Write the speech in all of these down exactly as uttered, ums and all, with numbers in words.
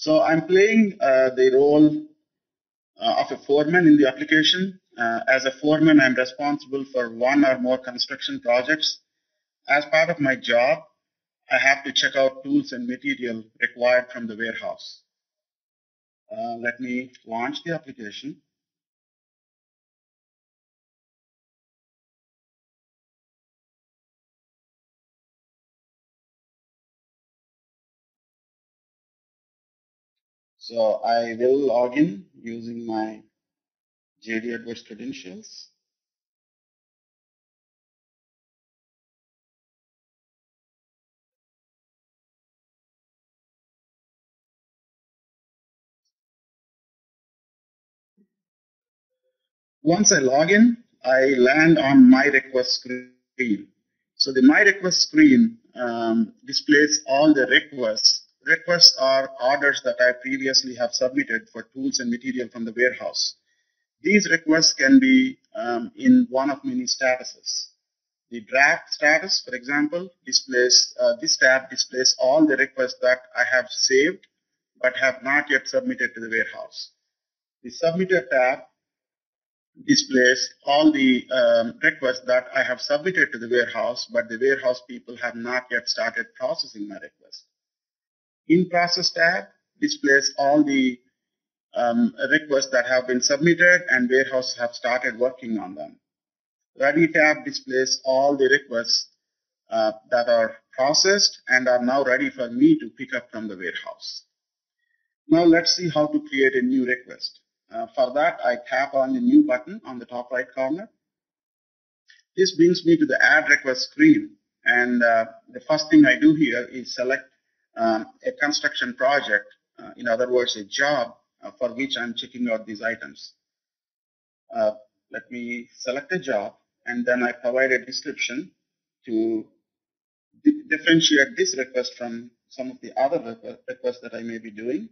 So I'm playing uh, the role uh, of a foreman in the application. Uh, as a foreman, I'm responsible for one or more construction projects. As part of my job, I have to check out tools and material required from the warehouse. Uh, let me launch the application. So I will log in using my J D Edwards credentials. Once I log in, I land on my request screen. So the my request screen um, displays all the requests. Requests are orders that I previously have submitted for tools and material from the warehouse. These requests can be um, in one of many statuses. The draft status, for example, displays, uh, this tab displays all the requests that I have saved but have not yet submitted to the warehouse. The submitted tab displays all the um, requests that I have submitted to the warehouse, but the warehouse people have not yet started processing my request. In process tab displays all the um, requests that have been submitted and warehouse have started working on them. Ready tab displays all the requests uh, that are processed and are now ready for me to pick up from the warehouse. Now let's see how to create a new request. Uh, for that, I tap on the new button on the top right corner. This brings me to the add request screen, and uh, the first thing I do here is select Um, a construction project, uh, in other words, a job uh, for which I'm checking out these items. Uh, let me select a job, and then I provide a description to di- differentiate this request from some of the other requ- requests that I may be doing.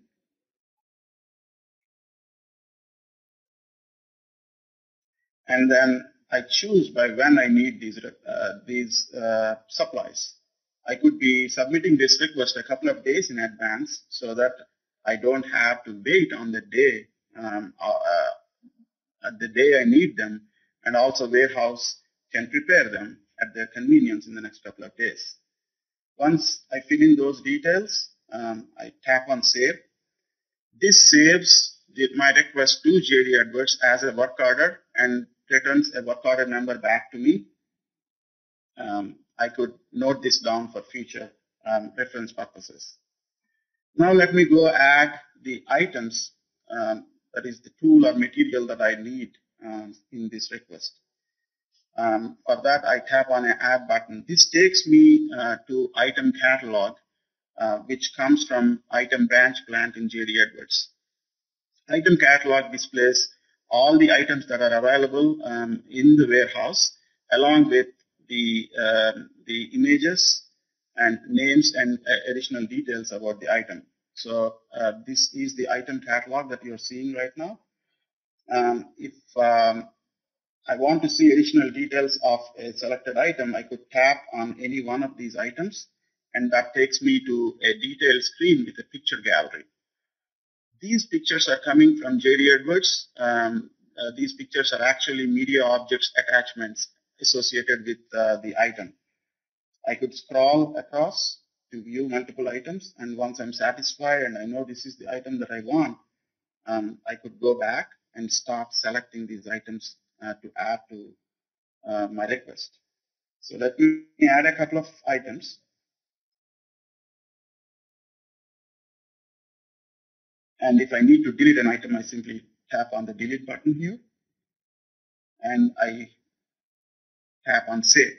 And then I choose by when I need these, uh, these uh, supplies. I could be submitting this request a couple of days in advance so that I don't have to wait on the day um, uh, at the day I need them, and also warehouse can prepare them at their convenience in the next couple of days. Once I fill in those details, um, I tap on save. This saves the, my request to J D Edwards as a work order and returns a work order number back to me. Um, I could note this down for future um, reference purposes. Now let me go add the items, um, that is the tool or material that I need um, in this request. Um, for that, I tap on an add button. This takes me uh, to item catalog, uh, which comes from item branch plant in J D Edwards. Item catalog displays all the items that are available um, in the warehouse, along with The, uh, the images and names and uh, additional details about the item. So uh, this is the item catalog that you're seeing right now. Um, if um, I want to see additional details of a selected item, I could tap on any one of these items, and that takes me to a detailed screen with a picture gallery. These pictures are coming from J D Edwards. Um, uh, these pictures are actually media objects attachments associated with uh, the item. I could scroll across to view multiple items, and once I'm satisfied and I know this is the item that I want, um, I could go back and start selecting these items uh, to add to uh, my request. So let me add a couple of items. And if I need to delete an item, I simply tap on the delete button here, and I tap on save.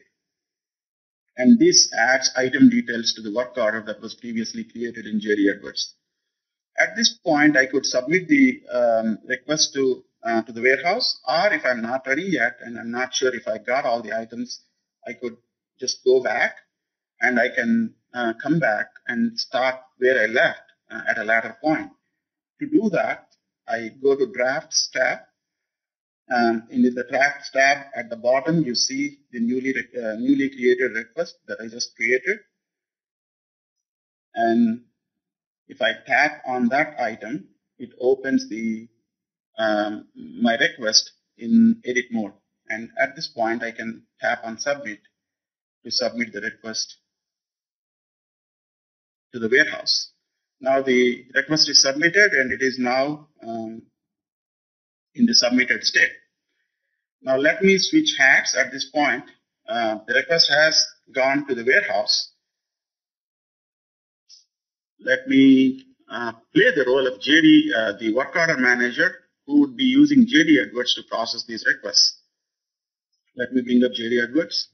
And this adds item details to the work order that was previously created in J D Edwards. At this point, I could submit the um, request to, uh, to the warehouse, or if I'm not ready yet and I'm not sure if I got all the items, I could just go back and I can uh, come back and start where I left uh, at a later point. To do that, I go to Drafts tab. Um, in the Drafts tab at the bottom, you see the newly uh, newly created request that I just created, and If I tap on that item, it opens the um, my request in edit mode. And at this point, I can tap on submit to submit the request to the warehouse. Now the request is submitted, and it is now um, in the submitted state. Now let me switch hats at this point. Uh, the request has gone to the warehouse. Let me uh, play the role of J D, uh, the work order manager, who would be using J D Edwards to process these requests. Let me bring up J D Edwards.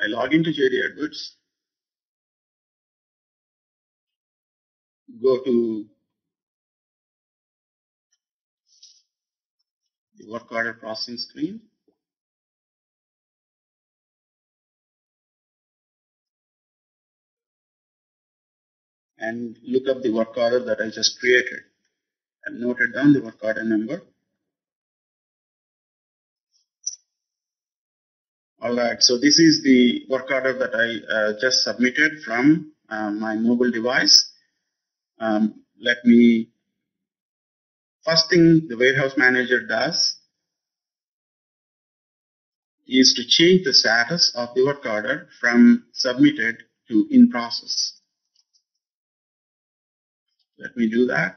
I log into J D Edwards. Go to the work order processing screen. And look up the work order that I just created. I've noted down the work order number. All right, so this is the work order that I uh, just submitted from uh, my mobile device. Um, let me, first thing the warehouse manager does is to change the status of the work order from submitted to in process. Let me do that.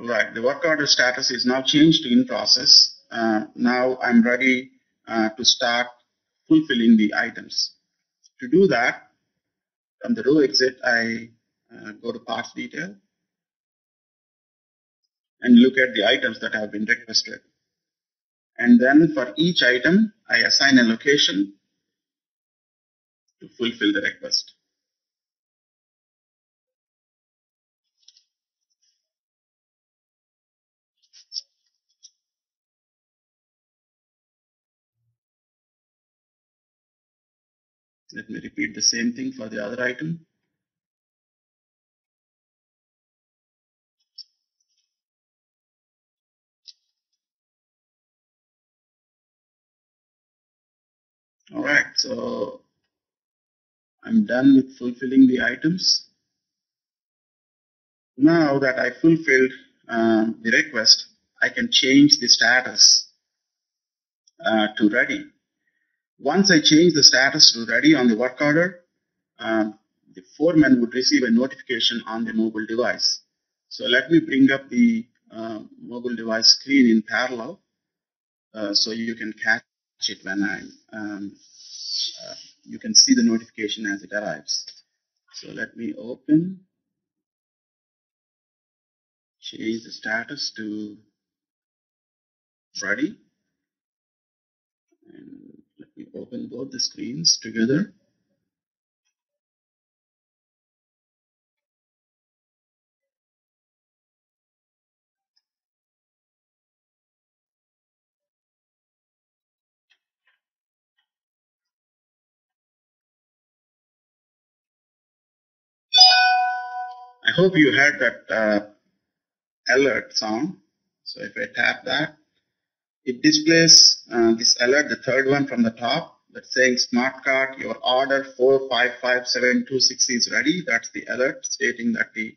All right, the work order status is now changed to in process. Uh, now I'm ready uh, to start fulfilling the items. To do that, from the row exit, I uh, go to parts detail and look at the items that have been requested. And then for each item, I assign a location to fulfill the request. Let me repeat the same thing for the other item. All right, so I'm done with fulfilling the items. Now that I fulfilled um, the request, I can change the status uh, to ready. Once I change the status to ready on the work order, um, the foreman would receive a notification on the mobile device. So let me bring up the uh, mobile device screen in parallel uh, so you can catch it when I, um, uh, you can see the notification as it arrives. So let me open, change the status to ready. And we open both the screens together. I hope you heard that uh, alert sound. So if I tap that, it displays uh, this alert, the third one from the top, that's saying smart cart, your order four five five seven two six is ready. That's the alert stating that the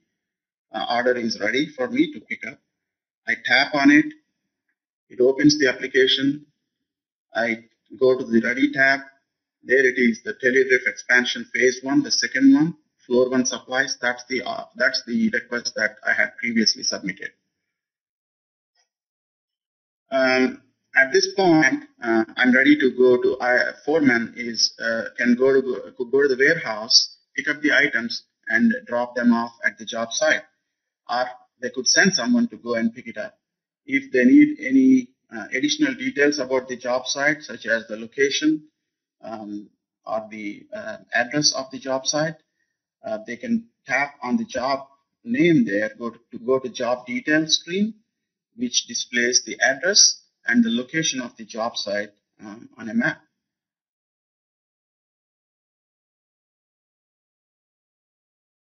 uh, order is ready for me to pick up. I tap on it. It opens the application. I go to the ready tab. There it is, the Teledrift expansion phase one, the second one, floor one supplies. That's the, uh, that's the request that I had previously submitted. Um, at this point, uh, I'm ready to go to I, foreman is uh, can go to go, go to the warehouse, pick up the items, and drop them off at the job site, or they could send someone to go and pick it up. If they need any uh, additional details about the job site, such as the location um, or the uh, address of the job site, uh, they can tap on the job name there, go to, to go to job details screen, which displays the address and the location of the job site um, on a map.